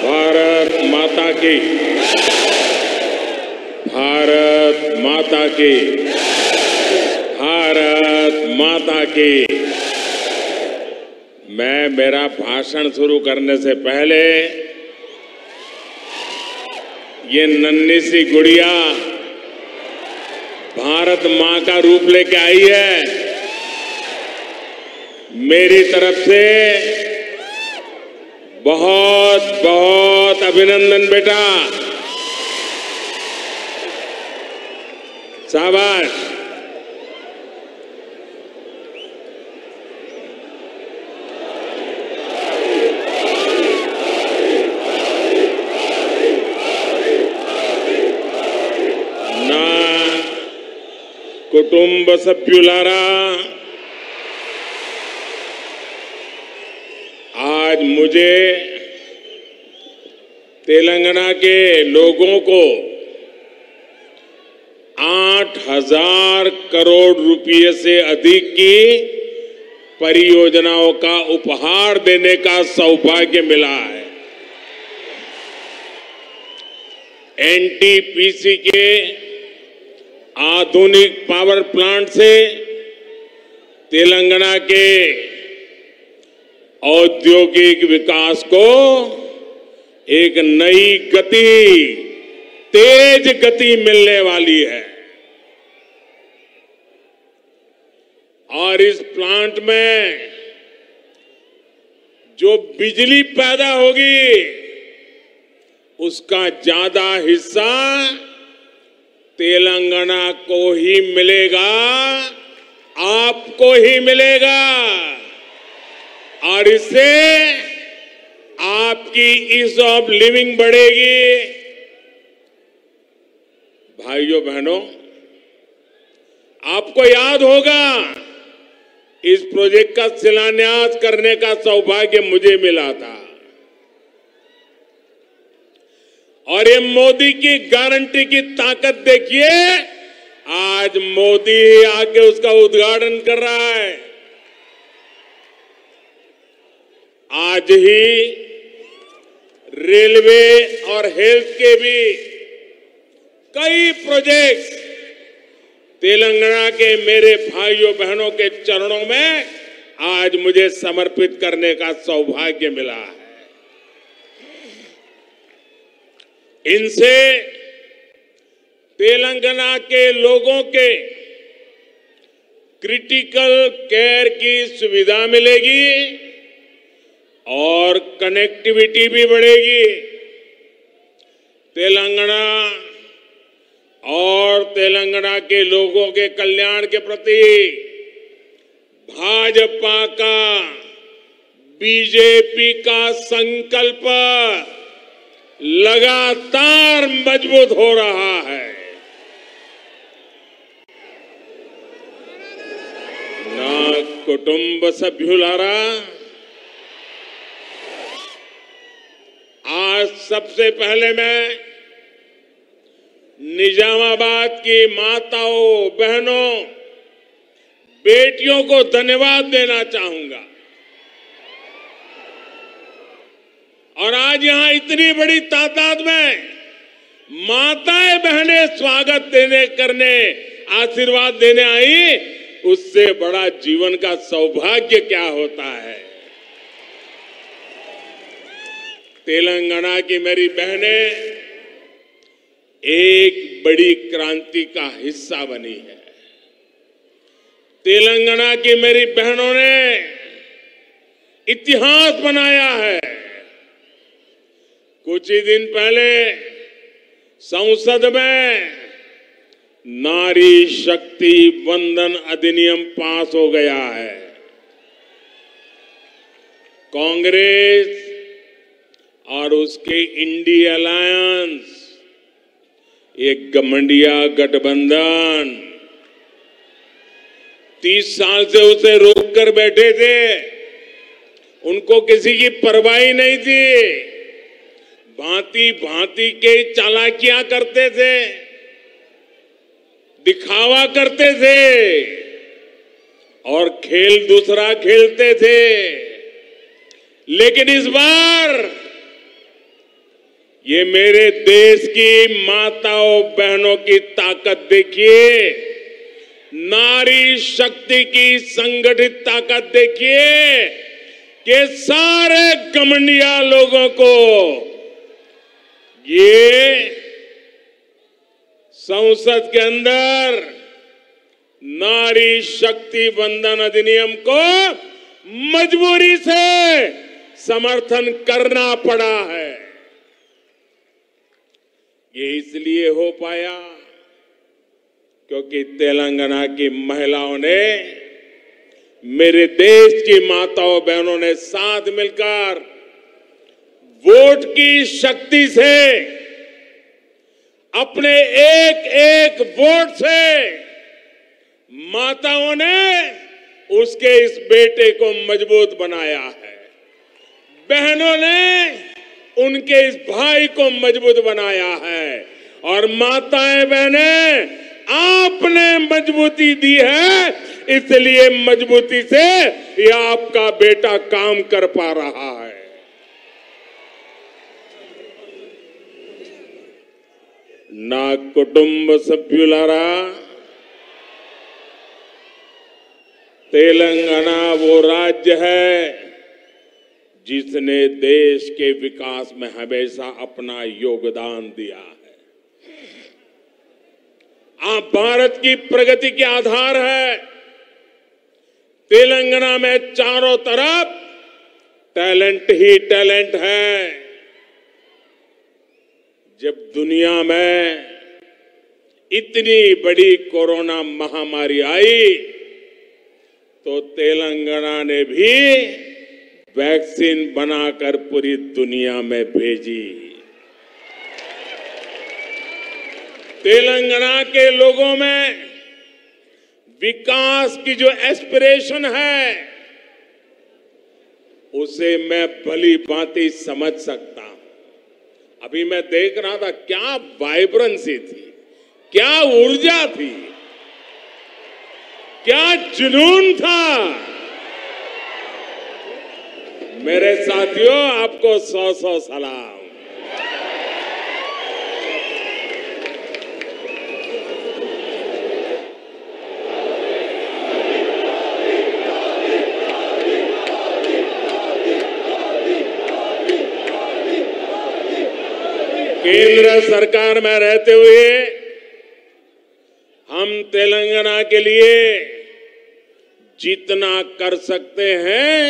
भारत माता की मैं मेरा भाषण शुरू करने से पहले ये नन्ही सी गुड़िया भारत माँ का रूप लेके आई है। मेरी तरफ से बहुत बहुत अभिनंदन बेटा, शाबाश। कुटुंब सभ्युलारा, आज मुझे तेलंगाना के लोगों को 8,000 करोड़ रुपये से अधिक की परियोजनाओं का उपहार देने का सौभाग्य मिला है। एनटीपीसी के आधुनिक पावर प्लांट से तेलंगाना के औद्योगिक विकास को एक नई गति, तेज गति मिलने वाली है। और इस प्लांट में जो बिजली पैदा होगी उसका ज्यादा हिस्सा तेलंगाना को ही मिलेगा, आपको ही मिलेगा। और इससे आपकी ईज ऑफ लिविंग बढ़ेगी। भाइयों बहनों, आपको याद होगा इस प्रोजेक्ट का शिलान्यास करने का सौभाग्य मुझे मिला था। और ये मोदी की गारंटी की ताकत देखिए, आज मोदी आके उसका उद्घाटन कर रहा है। आज ही रेलवे और हेल्थ के भी कई प्रोजेक्ट्स तेलंगाना के मेरे भाइयों बहनों के चरणों में आज मुझे समर्पित करने का सौभाग्य मिला है। इनसे तेलंगाना के लोगों के क्रिटिकल केयर की सुविधा मिलेगी और कनेक्टिविटी भी बढ़ेगी। तेलंगाना और तेलंगाना के लोगों के कल्याण के प्रति भाजपा का, बीजेपी का संकल्प लगातार मजबूत हो रहा है। ना कुटुंब सभ्युलारा, आज सबसे पहले मैं निजामाबाद की माताओं, बहनों, बेटियों को धन्यवाद देना चाहूंगा। और आज यहां इतनी बड़ी तादाद में माताएं बहनें स्वागत देने, करने, आशीर्वाद देने आई, उससे बड़ा जीवन का सौभाग्य क्या होता है। तेलंगाना की मेरी बहनें एक बड़ी क्रांति का हिस्सा बनी है। तेलंगाना की मेरी बहनों ने इतिहास बनाया है। कुछ ही दिन पहले संसद में नारी शक्ति वंदन अधिनियम पास हो गया है। कांग्रेस और उसके इंडिया अलायंस, एक गमंडिया गठबंधन 30 साल से उसे रोक कर बैठे थे। उनको किसी की परवाह ही नहीं थी। भांति भांति के चालाकियां करते थे, दिखावा करते थे और खेल दूसरा खेलते थे। लेकिन इस बार ये मेरे देश की माताओं बहनों की ताकत देखिए, नारी शक्ति की संगठित ताकत देखिए कि सारे घमंडिया लोगों को ये संसद के अंदर नारी शक्ति बंधन अधिनियम को मजबूरी से समर्थन करना पड़ा है। ये इसलिए हो पाया क्योंकि तेलंगाना की महिलाओं ने, मेरे देश की माताओं बहनों ने साथ मिलकर वोट की शक्ति से, अपने एक एक वोट से माताओं ने उसके इस बेटे को मजबूत बनाया है, बहनों ने उनके इस भाई को मजबूत बनाया है, और माताएं बहनें आपने मजबूती दी है, इसलिए मजबूती से ये आपका बेटा काम कर पा रहा है। నా కుటుంబ సభ్యులారా, तेलंगाना वो राज्य है जिसने देश के विकास में हमेशा अपना योगदान दिया है। आप भारत की प्रगति के आधार है। तेलंगाना में चारों तरफ टैलेंट ही टैलेंट है। जब दुनिया में इतनी बड़ी कोरोना महामारी आई तो तेलंगाना ने भी वैक्सीन बनाकर पूरी दुनिया में भेजी। तेलंगाना के लोगों में विकास की जो एस्पिरेशन है उसे मैं भली भांति समझ सकता हूं। अभी मैं देख रहा था क्या वाइब्रेंसी थी, क्या ऊर्जा थी, क्या जुनून था। मेरे साथियों, आपको 100-100 सलाम। केंद्र सरकार में रहते हुए हम तेलंगाना के लिए जितना कर सकते हैं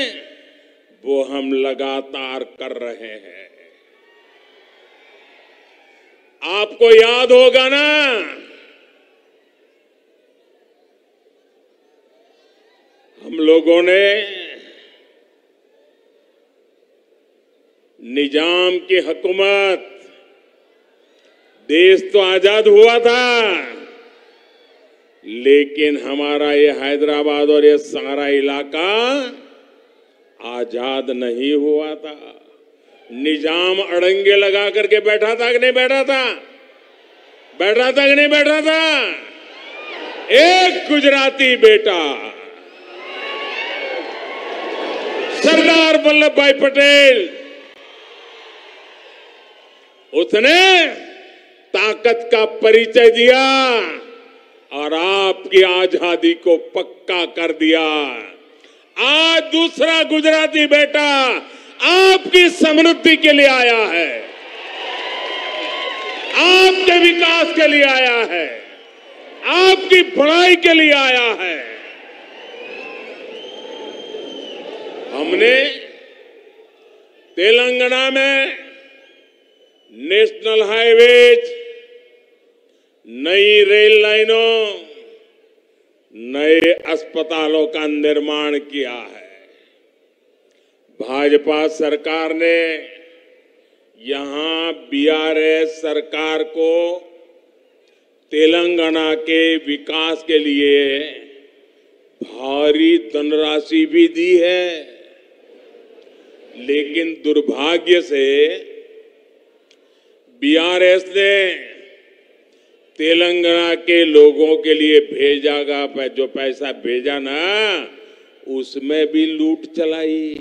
वो हम लगातार कर रहे हैं। आपको याद होगा ना, हम लोगों ने निजाम की हुकूमत, देश तो आजाद हुआ था लेकिन हमारा ये हैदराबाद और ये सारा इलाका आजाद नहीं हुआ था। निजाम अड़ंगे लगा करके बैठा था कि नहीं बैठा था, बैठा था कि नहीं बैठा था। एक गुजराती बेटा सरदार वल्लभ भाई पटेल, उसने ताकत का परिचय दिया और आपकी आजादी को पक्का कर दिया। आज दूसरा गुजराती बेटा आपकी समृद्धि के लिए आया है, आपके विकास के लिए आया है, आपकी भलाई के लिए आया है। हमने तेलंगाना में नेशनल हाईवेज, नई रेल लाइनों, नए अस्पतालों का निर्माण किया है। भाजपा सरकार ने यहां बीआरएस सरकार को तेलंगाना के विकास के लिए भारी धनराशि भी दी है, लेकिन दुर्भाग्य से बीआरएस ने तेलंगाना के लोगों के लिए भेजा गया जो पैसा भेजा ना, उसमें भी लूट चलाई।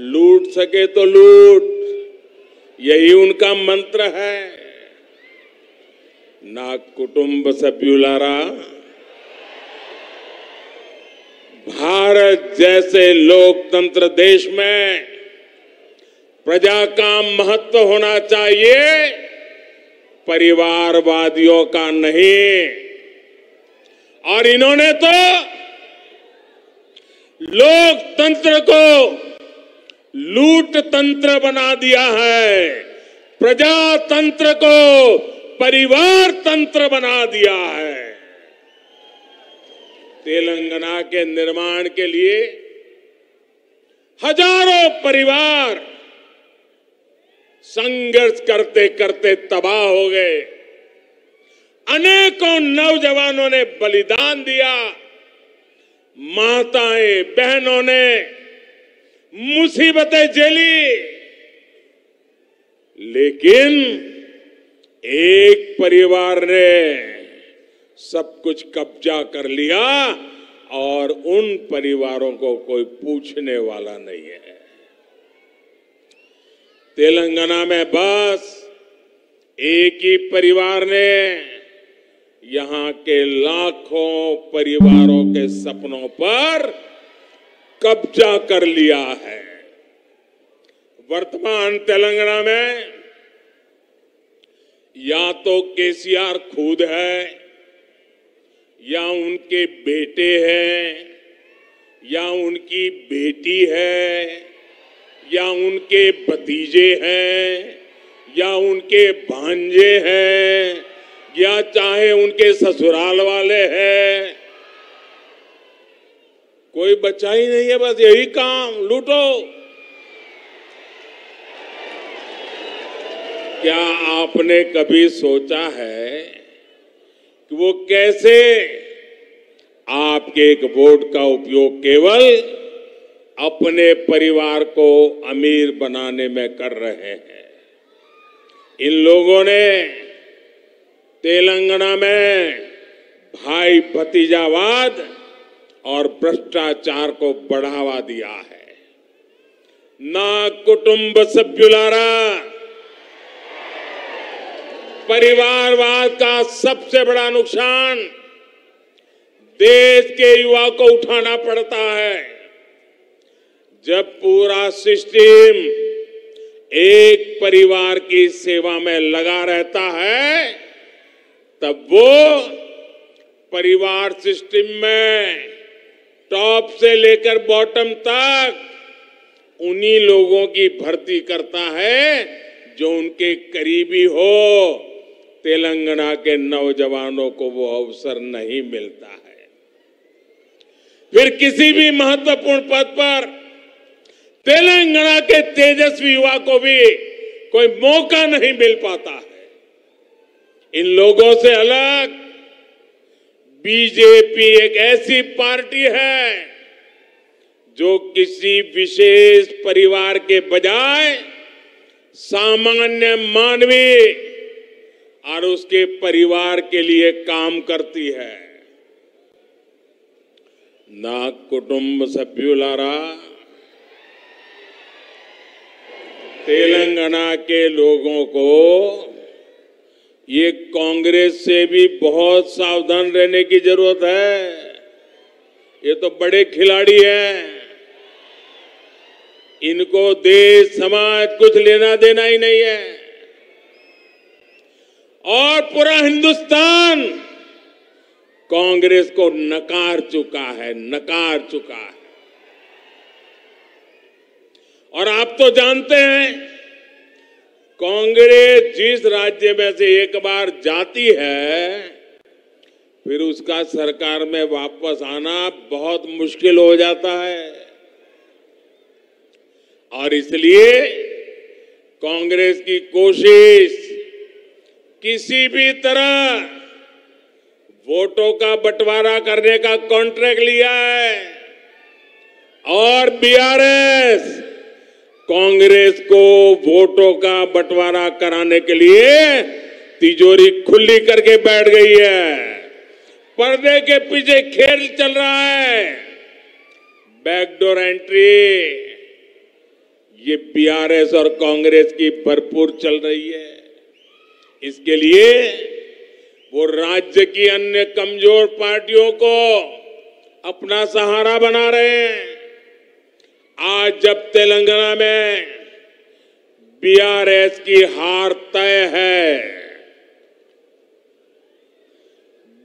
लूट सके तो लूट, यही उनका मंत्र है। ना कुटुंब सभ्युलारा, भारत जैसे लोकतंत्र देश में प्रजा का महत्व होना चाहिए, परिवारवादियों का नहीं। और इन्होंने तो लोकतंत्र को लूट तंत्र बना दिया है, प्रजातंत्र को परिवार तंत्र बना दिया है। तेलंगाना के निर्माण के लिए हजारों परिवार संघर्ष करते करते तबाह हो गए, अनेकों नौजवानों ने बलिदान दिया, माताएं बहनों ने मुसीबतें झेली, लेकिन एक परिवार ने सब कुछ कब्जा कर लिया और उन परिवारों को कोई पूछने वाला नहीं है। तेलंगाना में बस एक ही परिवार ने यहां के लाखों परिवारों के सपनों पर कब्जा कर लिया है। वर्तमान तेलंगाना में या तो केसीआर खुद है, या उनके बेटे हैं, या उनकी बेटी है, या उनके भतीजे हैं, या उनके भांजे हैं, या चाहे उनके ससुराल वाले हैं, कोई बचा ही नहीं है। बस यही काम, लूटो। क्या आपने कभी सोचा है कि वो कैसे आपके एक वोट का उपयोग केवल अपने परिवार को अमीर बनाने में कर रहे हैं? इन लोगों ने तेलंगाना में भाई भतीजावाद और भ्रष्टाचार को बढ़ावा दिया है। ना कुटुंब सभ्युलारा, परिवारवाद का सबसे बड़ा नुकसान देश के युवा को उठाना पड़ता है। जब पूरा सिस्टम एक परिवार की सेवा में लगा रहता है, तब वो परिवार सिस्टम में टॉप से लेकर बॉटम तक उन्हीं लोगों की भर्ती करता है जो उनके करीबी हो। तेलंगाना के नौजवानों को वो अवसर नहीं मिलता है। फिर किसी भी महत्वपूर्ण पद पर तेलंगाना के तेजस्वी युवा को भी कोई मौका नहीं मिल पाता है। इन लोगों से अलग बीजेपी एक ऐसी पार्टी है जो किसी विशेष परिवार के बजाय सामान्य मानवीय और उसके परिवार के लिए काम करती है। ना कुटुंब सभ्युलारा, तेलंगाना के लोगों को ये कांग्रेस से भी बहुत सावधान रहने की जरूरत है। ये तो बड़े खिलाड़ी हैं, इनको देश समाज कुछ लेना देना ही नहीं है। और पूरा हिंदुस्तान कांग्रेस को नकार चुका है, नकार चुका है। और आप तो जानते हैं, कांग्रेस जिस राज्य में से एक बार जाती है, फिर उसका सरकार में वापस आना बहुत मुश्किल हो जाता है। और इसलिए कांग्रेस की कोशिश किसी भी तरह वोटों का बंटवारा करने का कॉन्ट्रैक्ट लिया है, और बीआरएस कांग्रेस को वोटों का बंटवारा कराने के लिए तिजोरी खुली करके बैठ गई है। पर्दे के पीछे खेल चल रहा है, बैकडोर एंट्री। ये बीआरएस और कांग्रेस की भरपूर चल रही है। इसके लिए वो राज्य की अन्य कमजोर पार्टियों को अपना सहारा बना रहे हैं। आज जब तेलंगाना में बीआरएस की हार तय है,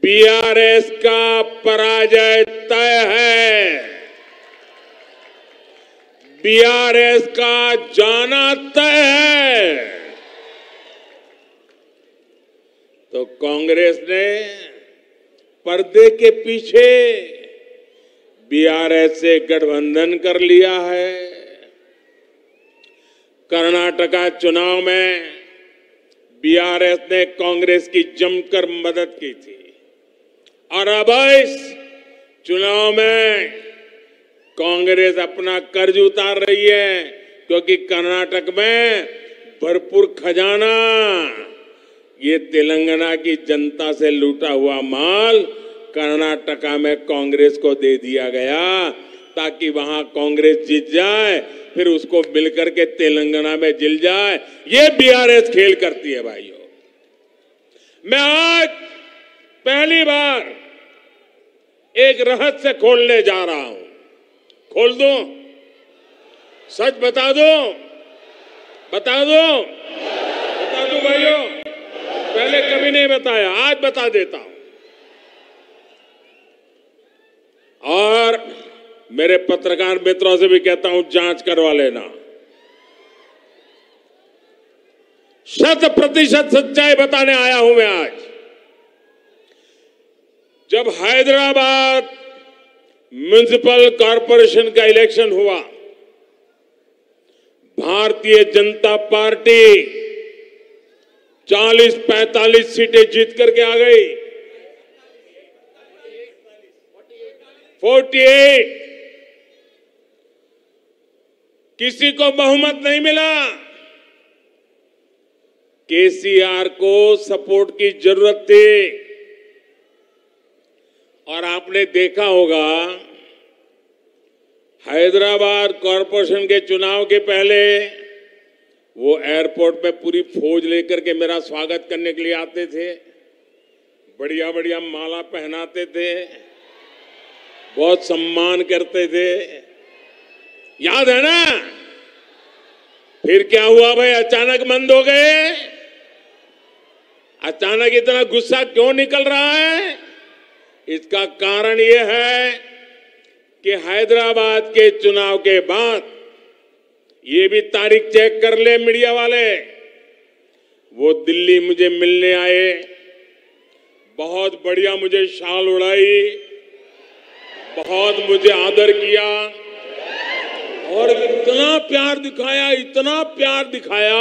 बीआरएस का पराजय तय है, बीआरएस का जाना तय है, तो कांग्रेस ने पर्दे के पीछे बीआरएस से गठबंधन कर लिया है। कर्नाटका चुनाव में बीआरएस ने कांग्रेस की जमकर मदद की थी और अब इस चुनाव में कांग्रेस अपना कर्ज उतार रही है, क्योंकि कर्नाटक में भरपूर खजाना ये तेलंगाना की जनता से लूटा हुआ माल कर्नाटका में कांग्रेस को दे दिया गया ताकि वहां कांग्रेस जीत जाए, फिर उसको मिलकर के तेलंगाना में जिल जाए। ये बीआरएस खेल करती है भाइयों। मैं आज पहली बार एक रहस्य खोलने जा रहा हूं। खोल दो, सच बता दो, बता दो, बता दो भाइयों। पहले कभी नहीं बताया, आज बता देता हूं। और मेरे पत्रकार मित्रों से भी कहता हूं, जांच करवा लेना। 100% सच्चाई बताने आया हूं मैं आज। जब हैदराबाद म्युनिसिपल कॉरपोरेशन का इलेक्शन हुआ, भारतीय जनता पार्टी 40-45 सीटें जीत करके आ गई। 48 किसी को बहुमत नहीं मिला। केसीआर को सपोर्ट की जरूरत थी और आपने देखा होगा हैदराबाद कॉरपोरेशन के चुनाव के पहले वो एयरपोर्ट पे पूरी फौज लेकर के मेरा स्वागत करने के लिए आते थे, बढ़िया बढ़िया माला पहनाते थे, बहुत सम्मान करते थे, याद है ना। फिर क्या हुआ भाई, अचानक मंद हो गए। अचानक इतना गुस्सा क्यों निकल रहा है, इसका कारण यह है कि हैदराबाद के चुनाव के बाद, ये भी तारीख चेक कर ले मीडिया वाले, वो दिल्ली मुझे मिलने आए, बहुत बढ़िया मुझे शाल उड़ाई, बहुत मुझे आदर किया और इतना प्यार दिखाया, इतना प्यार दिखाया,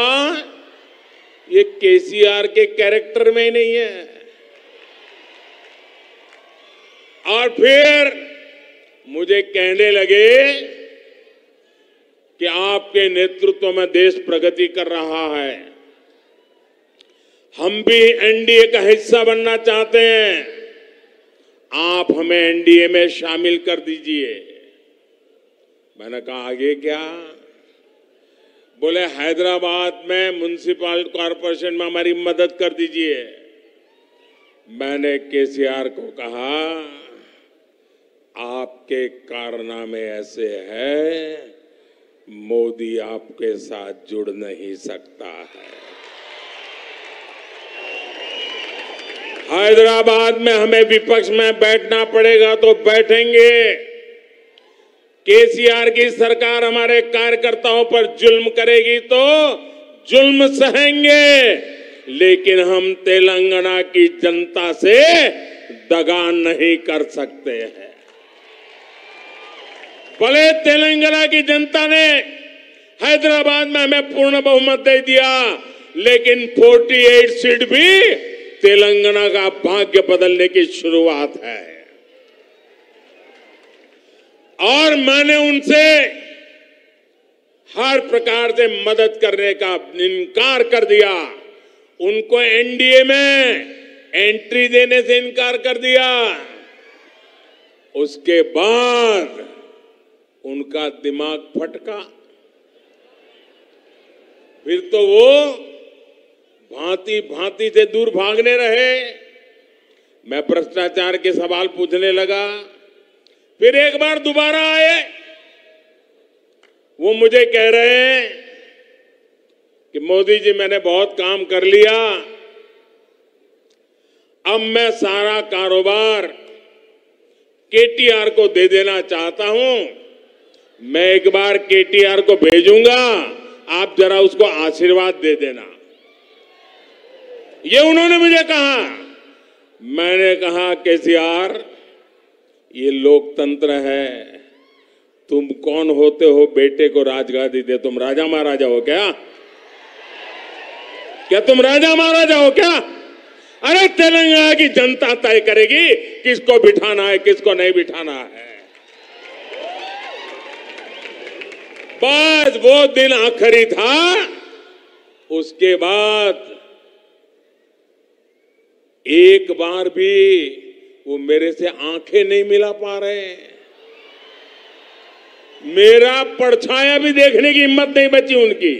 ये केसीआर के कैरेक्टर में ही नहीं है। और फिर मुझे कहने लगे कि आपके नेतृत्व में देश प्रगति कर रहा है, हम भी एनडीए का हिस्सा बनना चाहते हैं, आप हमें एनडीए में शामिल कर दीजिए। मैंने कहा आगे क्या, बोले हैदराबाद में म्युनिसिपल कॉरपोरेशन में हमारी मदद कर दीजिए। मैंने केसीआर को कहा आपके कारनामे ऐसे हैं, मोदी आपके साथ जुड़ नहीं सकता है, हैदराबाद में हमें विपक्ष में बैठना पड़ेगा तो बैठेंगे। केसीआर की सरकार हमारे कार्यकर्ताओं पर जुल्म करेगी तो जुल्म सहेंगे, लेकिन हम तेलंगाना की जनता से दगा नहीं कर सकते हैं। भले तेलंगाना की जनता ने हैदराबाद में हमें पूर्ण बहुमत दे दिया, लेकिन 48 सीट भी तेलंगाना का भाग्य बदलने की शुरुआत है। और मैंने उनसे हर प्रकार से मदद करने का इनकार कर दिया, उनको एनडीए में एंट्री देने से इनकार कर दिया। उसके बाद उनका दिमाग फटका, फिर तो वो भांति भांति से दूर भागने रहे। मैं भ्रष्टाचार के सवाल पूछने लगा, फिर एक बार दोबारा आए। वो मुझे कह रहे हैं कि मोदी जी मैंने बहुत काम कर लिया, अब मैं सारा कारोबार केटीआर को दे देना चाहता हूं, मैं एक बार केटीआर को भेजूंगा, आप जरा उसको आशीर्वाद दे देना। ये उन्होंने मुझे कहा। मैंने कहा केसीआर ये लोकतंत्र है, तुम कौन होते हो बेटे को राजगादी दे, तुम राजा महाराजा हो क्या? क्या तुम राजा महाराजा हो क्या? अरे तेलंगाना की जनता तय करेगी किसको बिठाना है किसको नहीं बिठाना है। बस वो दिन आखिरी था, उसके बाद एक बार भी वो मेरे से आंखें नहीं मिला पा रहे, मेरा परछाया भी देखने की हिम्मत नहीं बची उनकी।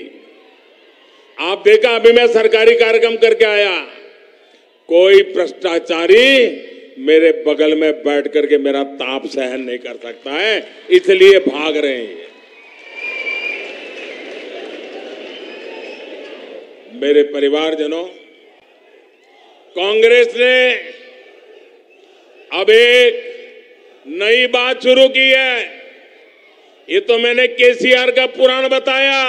आप देखा अभी मैं सरकारी कार्यक्रम करके आया, कोई भ्रष्टाचारी मेरे बगल में बैठ करके मेरा ताप सहन नहीं कर सकता है, इसलिए भाग रहे हैं। मेरे परिवारजनों, कांग्रेस ने अब एक नई बात शुरू की है। ये तो मैंने केसीआर का पुराण बताया,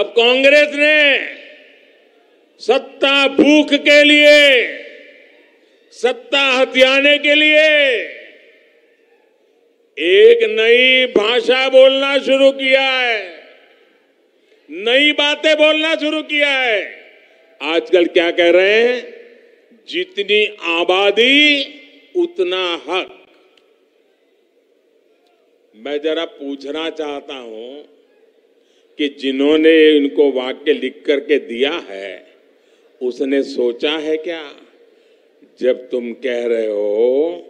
अब कांग्रेस ने सत्ता भूख के लिए, सत्ता हथियाने के लिए एक नई भाषा बोलना शुरू किया है, नई बातें बोलना शुरू किया है। आजकल क्या कह रहे हैं, जितनी आबादी उतना हक। मैं जरा पूछना चाहता हूं कि जिन्होंने इनको वाक्य लिख करके दिया है उसने सोचा है क्या? जब तुम कह रहे हो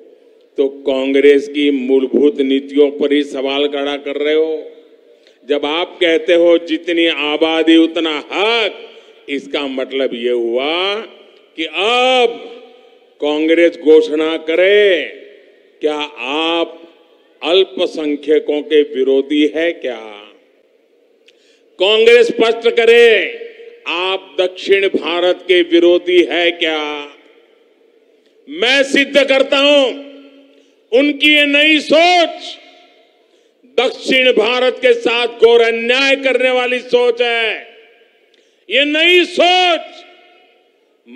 तो कांग्रेस की मूलभूत नीतियों पर ही सवाल खड़ा कर रहे हो। जब आप कहते हो जितनी आबादी उतना हक, इसका मतलब ये हुआ कि अब कांग्रेस घोषणा करे क्या आप अल्पसंख्यकों के विरोधी है क्या? कांग्रेस स्पष्ट करे आप दक्षिण भारत के विरोधी है क्या? मैं सिद्ध करता हूं उनकी ये नई सोच दक्षिण भारत के साथ घोर अन्याय करने वाली सोच है। ये नई सोच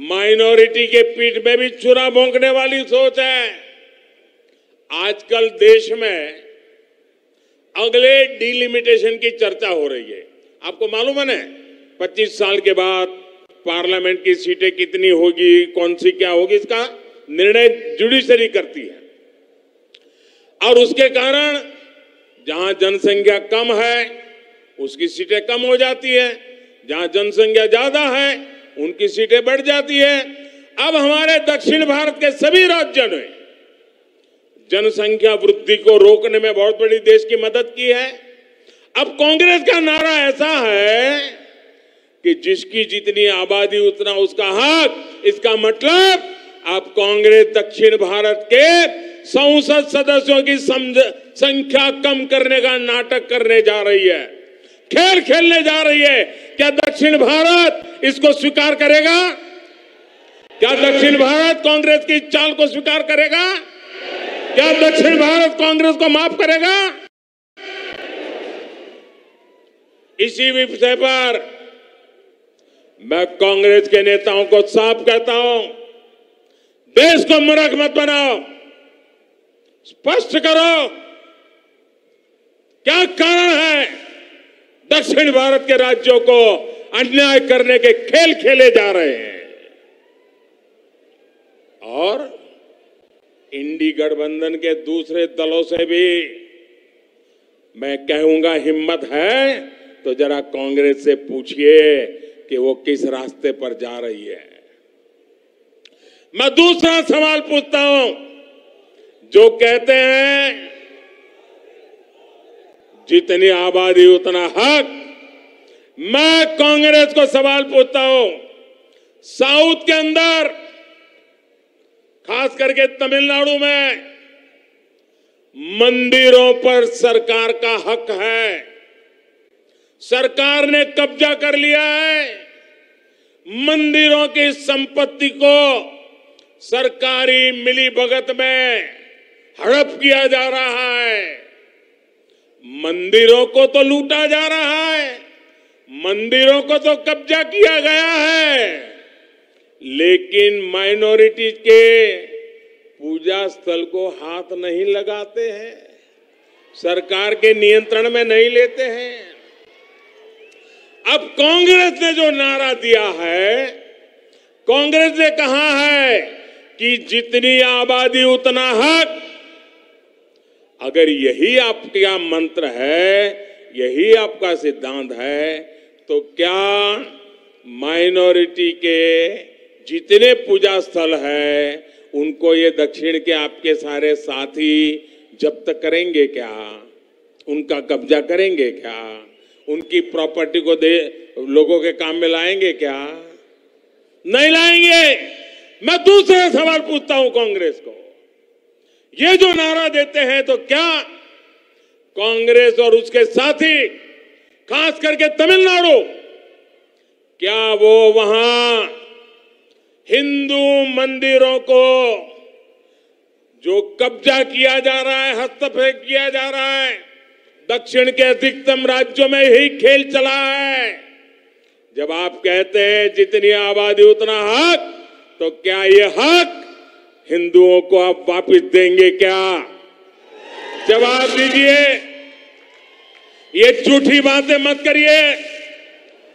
माइनॉरिटी के पीठ में भी छुरा भोंकने वाली सोच है। आजकल देश में अगले डिलिमिटेशन की चर्चा हो रही है। आपको मालूम है ना 25 साल के बाद पार्लियामेंट की सीटें कितनी होगी, कौन सी क्या होगी, इसका निर्णय जुडिशरी करती है। और उसके कारण जहां जनसंख्या कम है उसकी सीटें कम हो जाती है, जहां जनसंख्या ज्यादा है उनकी सीटें बढ़ जाती है। अब हमारे दक्षिण भारत के सभी राज्यों ने जनसंख्या वृद्धि को रोकने में बहुत बड़ी देश की मदद की है। अब कांग्रेस का नारा ऐसा है कि जिसकी जितनी आबादी उतना उसका हक, इसका मतलब अब कांग्रेस दक्षिण भारत के संसद सदस्यों की संख्या कम करने का नाटक करने जा रही है, खेल खेलने जा रही है। क्या दक्षिण भारत इसको स्वीकार करेगा? क्या दक्षिण भारत कांग्रेस की चाल को स्वीकार करेगा? क्या दक्षिण भारत कांग्रेस को माफ करेगा? इसी विषय पर मैं कांग्रेस के नेताओं को साफ कहता हूं, देश को मूर्ख मत बनाओ, स्पष्ट करो क्या कारण है दक्षिण भारत के राज्यों को अन्याय करने के खेल खेले जा रहे हैं। और इंडी गठबंधन के दूसरे दलों से भी मैं कहूंगा, हिम्मत है तो जरा कांग्रेस से पूछिए कि वो किस रास्ते पर जा रही है। मैं दूसरा सवाल पूछता हूं, जो कहते हैं जितनी आबादी उतना हक, मैं कांग्रेस को सवाल पूछता हूं, साउथ के अंदर खास करके तमिलनाडु में मंदिरों पर सरकार का हक है, सरकार ने कब्जा कर लिया है। मंदिरों की संपत्ति को सरकारी मिलीभगत में हड़प किया जा रहा है, मंदिरों को तो लूटा जा रहा है, मंदिरों को तो कब्जा किया गया है, लेकिन माइनॉरिटी के पूजा स्थल को हाथ नहीं लगाते हैं, सरकार के नियंत्रण में नहीं लेते हैं। अब कांग्रेस ने जो नारा दिया है, कांग्रेस ने कहा है कि जितनी आबादी उतना हक, अगर यही आपका मंत्र है, यही आपका सिद्धांत है, तो क्या माइनॉरिटी के जितने पूजा स्थल हैं उनको ये दक्षिण के आपके सारे साथी जब्त करेंगे क्या? उनका कब्जा करेंगे क्या? उनकी प्रॉपर्टी को दे लोगों के काम में लाएंगे क्या? नहीं लाएंगे। मैं दूसरा सवाल पूछता हूं कांग्रेस को, ये जो नारा देते हैं तो क्या कांग्रेस और उसके साथी खास करके तमिलनाडु, क्या वो वहां हिंदू मंदिरों को जो कब्जा किया जा रहा है, हस्तक्षेप किया जा रहा है, दक्षिण के अधिकतम राज्यों में यही खेल चला है। जब आप कहते हैं जितनी आबादी उतना हक, तो क्या ये हक हिंदुओं को आप वापस देंगे क्या? जवाब दीजिए, ये झूठी बातें मत करिए,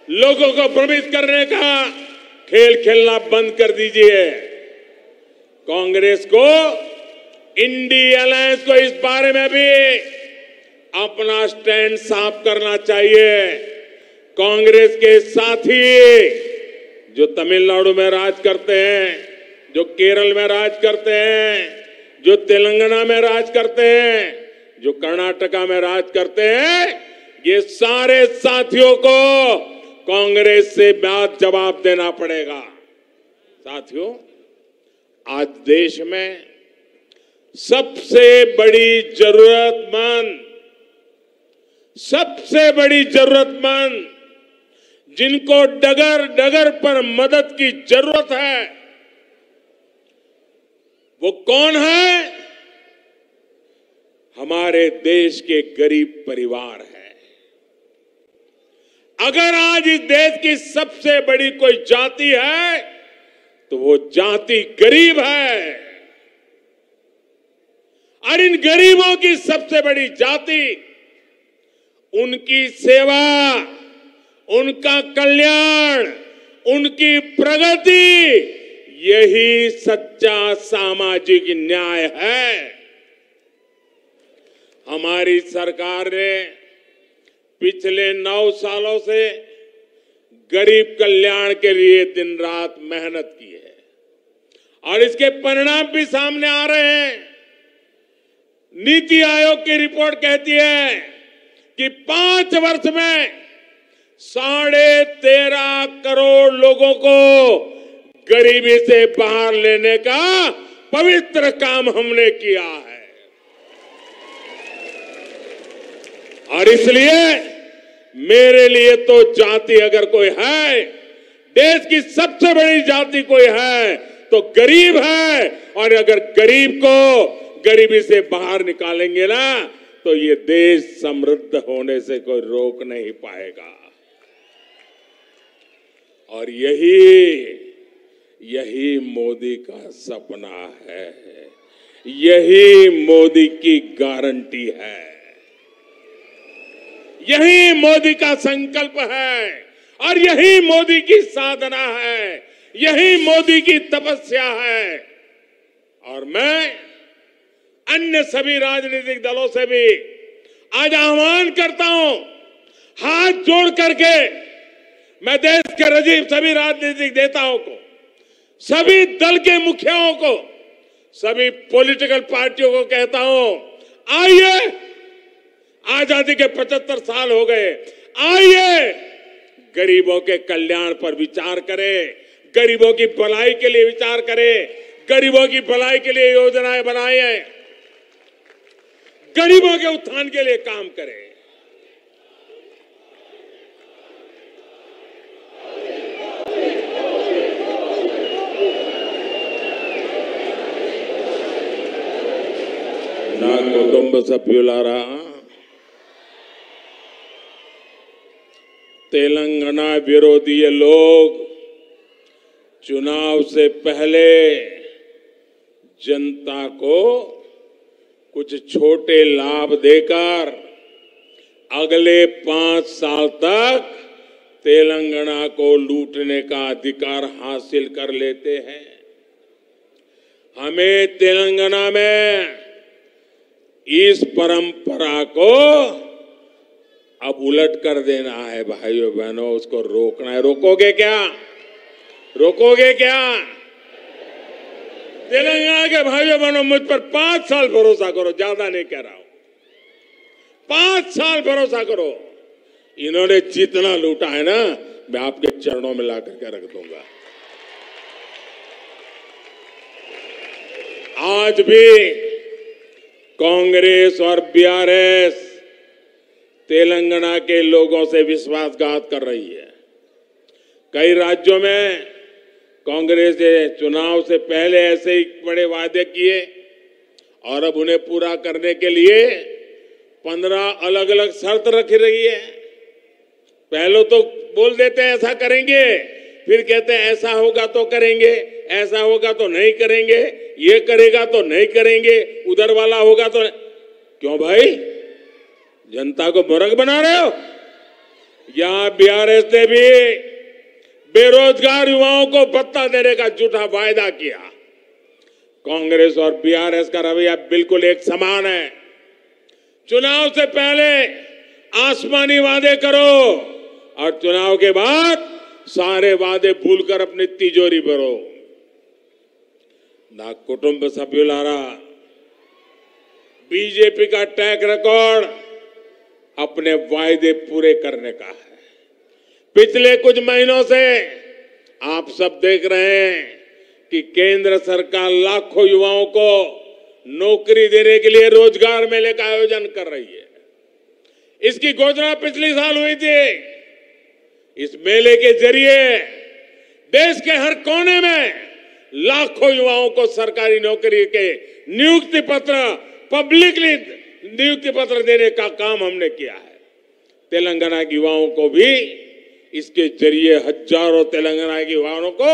लोगों को भ्रमित करने का खेल खेलना बंद कर दीजिए। कांग्रेस को इंडी अलायंस को इस बारे में भी अपना स्टैंड साफ करना चाहिए। कांग्रेस के साथी जो तमिलनाडु में राज करते हैं, जो केरल में राज करते हैं, जो तेलंगाना में राज करते हैं, जो कर्नाटका में राज करते हैं, ये सारे साथियों को कांग्रेस से बात जवाब देना पड़ेगा। साथियों, आज देश में सबसे बड़ी जरूरतमंद, जिनको डगर डगर पर मदद की जरूरत है, वो कौन है? हमारे देश के गरीब परिवार है। अगर आज इस देश की सबसे बड़ी कोई जाति है, तो वो जाति गरीब है। और इन गरीबों की सबसे बड़ी जाति, उनकी सेवा, उनका कल्याण, उनकी प्रगति, यही सच्चा सामाजिक न्याय है। हमारी सरकार ने पिछले 9 सालों से गरीब कल्याण के लिए दिन रात मेहनत की है, और इसके परिणाम भी सामने आ रहे हैं। नीति आयोग की रिपोर्ट कहती है कि 5 वर्ष में 13.5 करोड़ लोगों को गरीबी से बाहर लेने का पवित्र काम हमने किया है। और इसलिए मेरे लिए तो जाति अगर कोई है, देश की सबसे बड़ी जाति कोई है, तो गरीब है। और अगर गरीब को गरीबी से बाहर निकालेंगे ना, तो ये देश समृद्ध होने से कोई रोक नहीं पाएगा। और यही मोदी का सपना है, यही मोदी की गारंटी है, यही मोदी का संकल्प है, और यही मोदी की साधना है, यही मोदी की तपस्या है। और मैं अन्य सभी राजनीतिक दलों से भी आज आह्वान करता हूं, हाथ जोड़ करके मैं देश के रजीव सभी राजनीतिक नेताओं को, सभी दल के मुखियाओं को, सभी पॉलिटिकल पार्टियों को कहता हूं, आइए, आजादी के 75 साल हो गए, आइए गरीबों के कल्याण पर विचार करे, गरीबों की भलाई के लिए विचार करे, गरीबों की भलाई के लिए योजनाएं बनाए, गरीबों के उत्थान के लिए काम करे। నా కుటుంబ సభ్యులారా, तेलंगाना विरोधी लोग चुनाव से पहले जनता को कुछ छोटे लाभ देकर अगले 5 साल तक तेलंगाना को लूटने का अधिकार हासिल कर लेते हैं। हमें तेलंगाना में इस परंपरा को अब उलट कर देना है। भाइयों बहनों, उसको रोकना है। रोकोगे क्या? रोकोगे क्या? तेलंगाना के भाइयों बहनों, मुझ पर 5 साल भरोसा करो, ज्यादा नहीं कह रहा हूं, 5 साल भरोसा करो। इन्होंने जितना लूटा है ना, मैं आपके चरणों में ला करके रख दूंगा। आज भी कांग्रेस और बीआरएस तेलंगाना के लोगों से विश्वासघात कर रही है। कई राज्यों में कांग्रेस ने चुनाव से पहले ऐसे ही बड़े वादे किए और अब उन्हें पूरा करने के लिए 15 अलग अलग शर्त रख रही है। पहले तो बोल देते हैं ऐसा करेंगे, फिर कहते हैं ऐसा होगा तो करेंगे, ऐसा होगा तो नहीं करेंगे, ये करेगा तो नहीं करेंगे, उधर वाला होगा तो। क्यों भाई, जनता को मुर्ख बना रहे हो? यहां बीआरएस ने भी बेरोजगार युवाओं को भत्ता देने का झूठा वायदा किया। कांग्रेस और बीआरएस का रवैया बिल्कुल एक समान है। चुनाव से पहले आसमानी वादे करो और चुनाव के बाद सारे वादे भूलकर अपनी तिजोरी भरो। ना कुटुंब सभ्युलारा, बीजेपी का ट्रैक रिकॉर्ड अपने वायदे पूरे करने का है। पिछले कुछ महीनों से आप सब देख रहे हैं कि केंद्र सरकार लाखों युवाओं को नौकरी देने के लिए रोजगार मेले का आयोजन कर रही है। इसकी घोषणा पिछले साल हुई थी। इस मेले के जरिए देश के हर कोने में लाखों युवाओं को सरकारी नौकरी के नियुक्ति पत्र, पब्लिकली नियुक्ति पत्र देने का काम हमने किया है। तेलंगाना के युवाओं को भी इसके जरिए, हजारों तेलंगाना के युवाओं को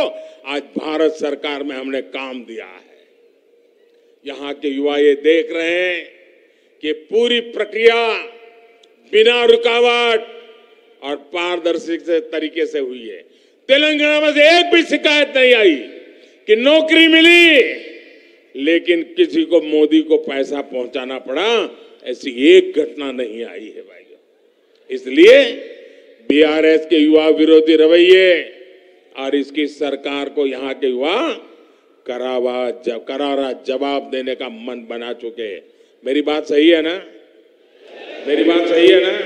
आज भारत सरकार में हमने काम दिया है। यहाँ के युवा ये देख रहे हैं कि पूरी प्रक्रिया बिना रुकावट और पारदर्शी तरीके से हुई है। तेलंगाना में से एक भी शिकायत नहीं आई कि नौकरी मिली लेकिन किसी को मोदी को पैसा पहुंचाना पड़ा, ऐसी एक घटना नहीं आई है भाइयों। इसलिए बीआरएस के युवा विरोधी रवैये और इसकी सरकार को यहाँ के युवा करारा जवाब देने का मन बना चुके हैं। मेरी बात सही है ना? मेरी बात सही है ना?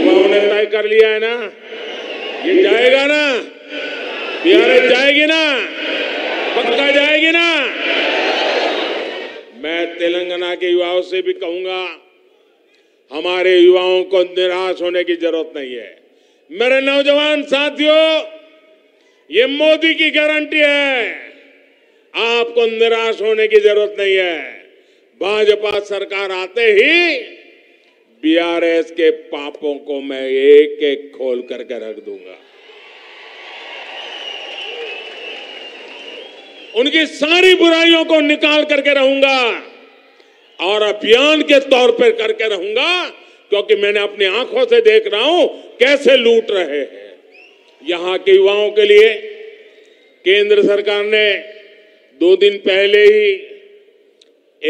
युवाओं ने तय कर लिया है ना, ये जाएगा ना, बीआरएस जाएगी ना, पक्का जाएगी ना। मैं तेलंगाना के युवाओं से भी कहूंगा, हमारे युवाओं को निराश होने की जरूरत नहीं है। मेरे नौजवान साथियों, ये मोदी की गारंटी है, आपको निराश होने की जरूरत नहीं है। भाजपा सरकार आते ही बीआरएस के पापों को मैं एक एक खोल करके रख दूंगा। उनकी सारी बुराइयों को निकाल करके रहूंगा और अभियान के तौर पर करके रहूंगा, क्योंकि मैंने अपनी आंखों से देख रहा हूं कैसे लूट रहे हैं। यहां के युवाओं के लिए केंद्र सरकार ने 2 दिन पहले ही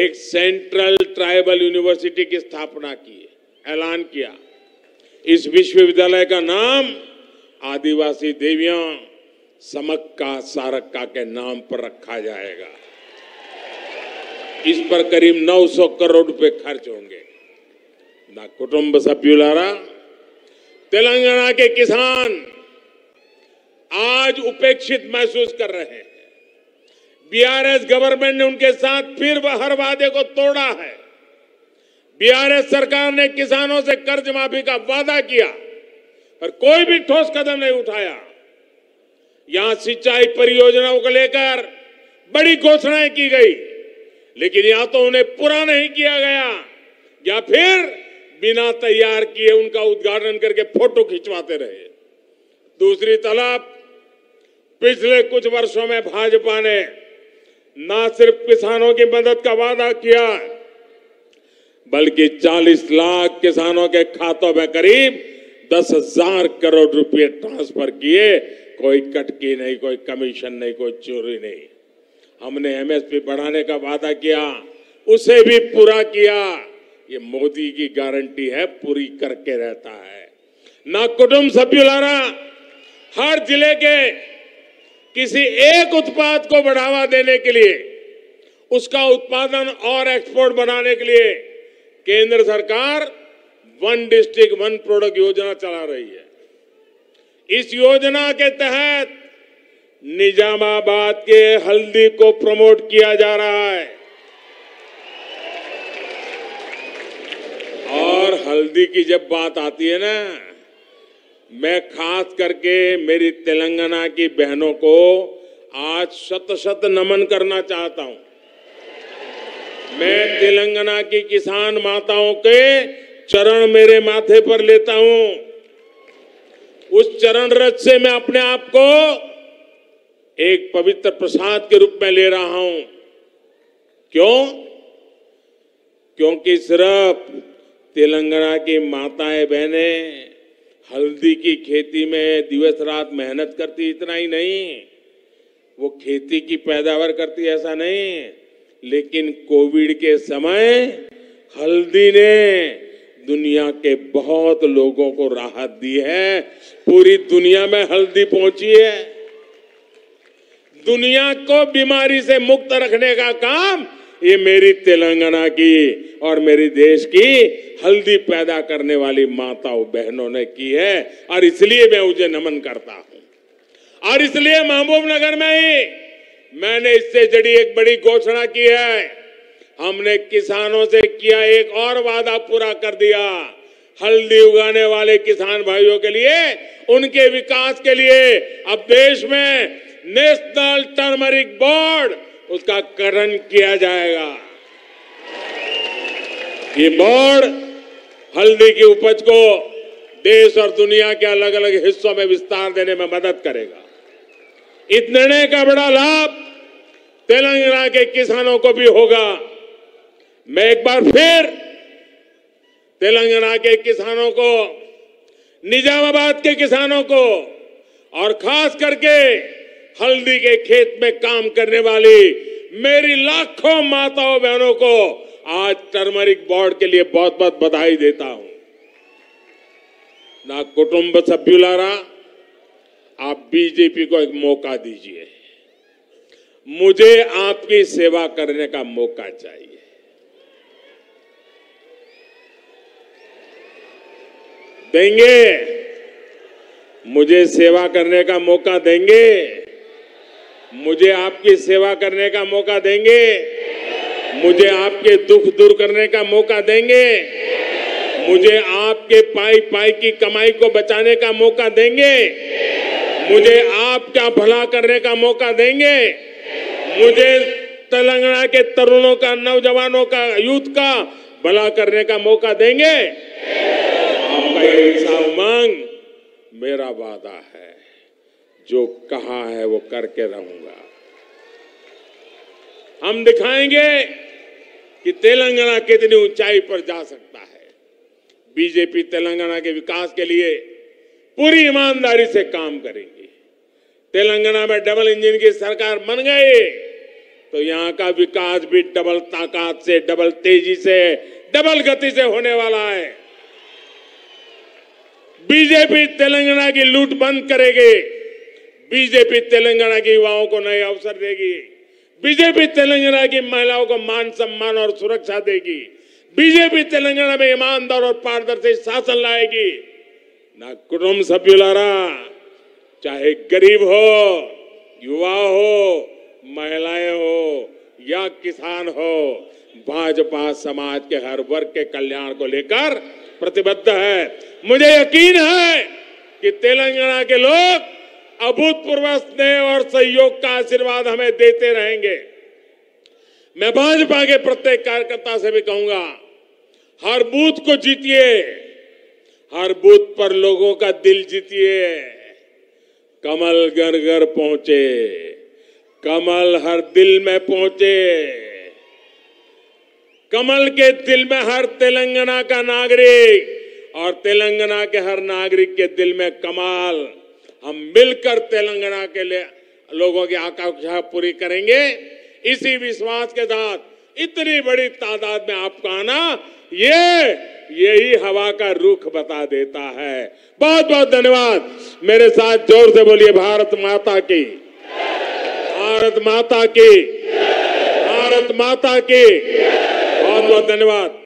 एक सेंट्रल ट्राइबल यूनिवर्सिटी की स्थापना की, ऐलान किया। इस विश्वविद्यालय का नाम आदिवासी देवियां समक्का सारक्का के नाम पर रखा जाएगा। इस पर करीब 900 करोड़ रुपए खर्च होंगे। ना कुटुंब सभ्युलारा, तेलंगाना के किसान आज उपेक्षित महसूस कर रहे हैं। बीआरएस गवर्नमेंट ने उनके साथ फिर वह हर वादे को तोड़ा है। बीआरएस सरकार ने किसानों से कर्ज माफी का वादा किया पर कोई भी ठोस कदम नहीं उठाया। यहां सिंचाई परियोजनाओं को लेकर बड़ी घोषणाएं की गई लेकिन या तो उन्हें पूरा नहीं किया गया या फिर बिना तैयार किए उनका उद्घाटन करके फोटो खिंचवाते रहे। दूसरी तरफ पिछले कुछ वर्षों में भाजपा ने ना सिर्फ किसानों की मदद का वादा किया बल्कि 40 लाख किसानों के खातों में करीब 10,000 करोड़ रुपए ट्रांसफर किए। कोई कटकी नहीं, कोई कमीशन नहीं, कोई चोरी नहीं। हमने एमएसपी बढ़ाने का वादा किया, उसे भी पूरा किया। ये मोदी की गारंटी है, पूरी करके रहता है। ना कुटुंब सभ्युलारा हर जिले के किसी एक उत्पाद को बढ़ावा देने के लिए, उसका उत्पादन और एक्सपोर्ट बनाने के लिए केंद्र सरकार वन डिस्ट्रिक्ट वन प्रोडक्ट योजना चला रही है। इस योजना के तहत निजामाबाद के हल्दी को प्रमोट किया जा रहा है। और हल्दी की जब बात आती है ना, मैं खास करके मेरी तेलंगाना की बहनों को आज शत शत नमन करना चाहता हूं। मैं तेलंगाना की किसान माताओं के चरण मेरे माथे पर लेता हूं। उस चरण रज से मैं अपने आप को एक पवित्र प्रसाद के रूप में ले रहा हूं। क्यों? क्योंकि सिर्फ तेलंगाना की माताएं बहनें हल्दी की खेती में दिवस रात मेहनत करती, इतना ही नहीं वो खेती की पैदावार करती ऐसा नहीं, लेकिन कोविड के समय हल्दी ने दुनिया के बहुत लोगों को राहत दी है। पूरी दुनिया में हल्दी पहुंची है। दुनिया को बीमारी से मुक्त रखने का काम ये मेरी तेलंगाना की और मेरी देश की हल्दी पैदा करने वाली माताओं बहनों ने की है। और इसलिए मैं उसे नमन करता हूं। और इसलिए महबूबनगर में ही मैंने इससे जुड़ी एक बड़ी घोषणा की है। हमने किसानों से किया एक और वादा पूरा कर दिया। हल्दी उगाने वाले किसान भाइयों के लिए, उनके विकास के लिए अब देश में नेशनल टर्मरिक बोर्ड उसका गठन किया जाएगा। ये बोर्ड हल्दी की उपज को देश और दुनिया के अलग अलग हिस्सों में विस्तार देने में मदद करेगा। इस निर्णय का बड़ा लाभ तेलंगाना के किसानों को भी होगा। मैं एक बार फिर तेलंगाना के किसानों को, निजामाबाद के किसानों को और खास करके हल्दी के खेत में काम करने वाली मेरी लाखों माताओं बहनों को आज टर्मरिक बोर्ड के लिए बहुत बहुत बधाई देता हूं। ना कुटुंब सभ्युलारा, आप बीजेपी को एक मौका दीजिए। मुझे आपकी सेवा करने का मौका चाहिए। देंगे? मुझे सेवा करने का मौका देंगे? मुझे आपकी सेवा करने का मौका देंगे? मुझे आपके दुख दूर करने का मौका देंगे? मुझे आपके पाई पाई की कमाई को बचाने का मौका देंगे? मुझे आपका भला करने का मौका देंगे? मुझे तेलंगाना के तरुणों का, नौजवानों का, यूथ का भला करने का मौका देंगे? आपका ये उमंग मेरा वादा है। जो कहा है वो करके रहूंगा। हम दिखाएंगे कि तेलंगाना कितनी ऊंचाई पर जा सकता है। बीजेपी तेलंगाना के विकास के लिए पूरी ईमानदारी से काम करेगी। तेलंगाना में डबल इंजन की सरकार बन गई तो यहाँ का विकास भी डबल ताकत से, डबल तेजी से, डबल गति से होने वाला है। बीजेपी तेलंगाना की लूट बंद करेगी। बीजेपी तेलंगाना के युवाओं को नए अवसर देगी। बीजेपी तेलंगाना की महिलाओं को मान सम्मान और सुरक्षा देगी। बीजेपी तेलंगाना में ईमानदार और पारदर्शी शासन लाएगी। నా కుటుంబ సభ్యులారా, चाहे गरीब हो, युवा हो, महिलाएं हो या किसान हो, भाजपा समाज के हर वर्ग के कल्याण को लेकर प्रतिबद्ध है। मुझे यकीन है कि तेलंगाना के लोग अभूतपूर्व स्नेह और सहयोग का आशीर्वाद हमें देते रहेंगे। मैं भाजपा के प्रत्येक कार्यकर्ता से भी कहूंगा, हर बूथ को जीतिए, हर बूथ पर लोगों का दिल जीतिए। कमल घर घर पहुंचे, कमल हर दिल में पहुंचे, कमल के दिल में हर तेलंगाना का नागरिक और तेलंगाना के हर नागरिक के दिल में कमल। हम मिलकर तेलंगाना के लिए लोगों की आकांक्षा पूरी करेंगे। इसी विश्वास के साथ इतनी बड़ी तादाद में आपका आना यही हवा का रुख बता देता है। बहुत बहुत धन्यवाद। मेरे साथ जोर से बोलिए, भारत माता की, भारत माता की, भारत माता की। बहुत बहुत धन्यवाद।